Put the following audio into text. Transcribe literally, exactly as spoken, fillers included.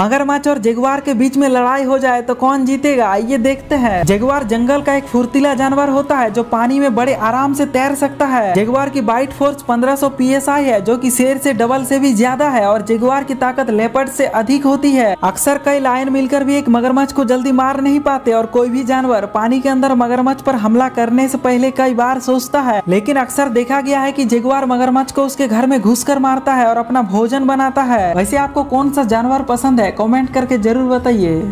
मगरमच्छ और जगुआर के बीच में लड़ाई हो जाए तो कौन जीतेगा, आइए देखते हैं। जगुआर जंगल का एक फुर्तीला जानवर होता है जो पानी में बड़े आराम से तैर सकता है। जगुआर की बाइट फोर्स पंद्रह सौ पी एस आई है जो कि शेर से डबल से भी ज्यादा है और जगुआर की ताकत लेपर्ड से अधिक होती है। अक्सर कई लायन मिलकर भी एक मगरमच्छ को जल्दी मार नहीं पाते और कोई भी जानवर पानी के अंदर मगरमच्छ पर हमला करने से पहले कई बार सोचता है, लेकिन अक्सर देखा गया है कि जगुआर मगरमच्छ को उसके घर में घुस कर मारता है और अपना भोजन बनाता है। वैसे आपको कौन सा जानवर पसंद है, कमेंट करके जरूर बताइए।